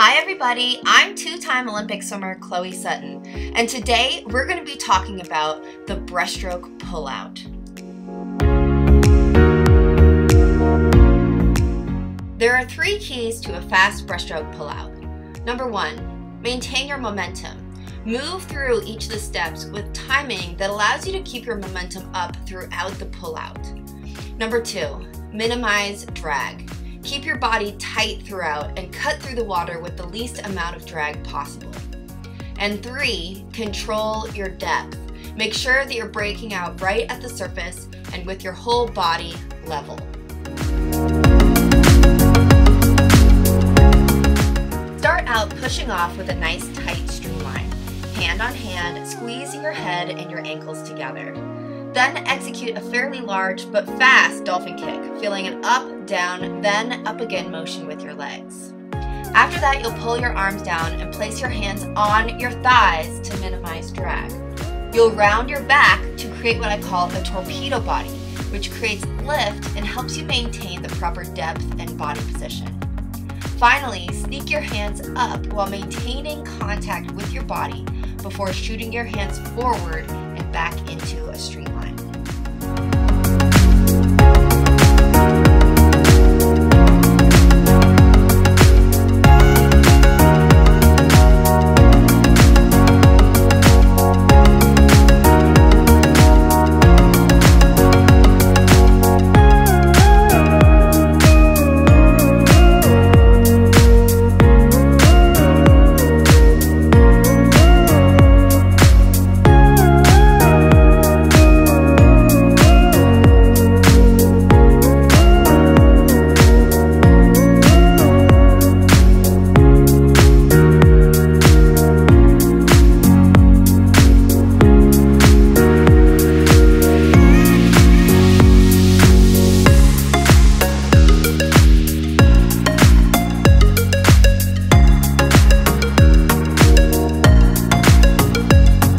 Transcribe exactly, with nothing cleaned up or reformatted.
Hi everybody, I'm two-time Olympic swimmer Chloe Sutton, and today we're going to be talking about the breaststroke pullout. There are three keys to a fast breaststroke pullout. Number one, maintain your momentum. Move through each of the steps with timing that allows you to keep your momentum up throughout the pullout. Number two, minimize drag. Keep your body tight throughout and cut through the water with the least amount of drag possible. And three, control your depth. Make sure that you're breaking out right at the surface and with your whole body level. Start out pushing off with a nice tight streamline. Hand on hand, squeezing your head and your ankles together. Then execute a fairly large but fast dolphin kick, feeling an up, down, then up again motion with your legs. After that, you'll pull your arms down and place your hands on your thighs to minimize drag. You'll round your back to create what I call a torpedo body, which creates lift and helps you maintain the proper depth and body position. Finally, sneak your hands up while maintaining contact with your body before shooting your hands forward and back into a streamline.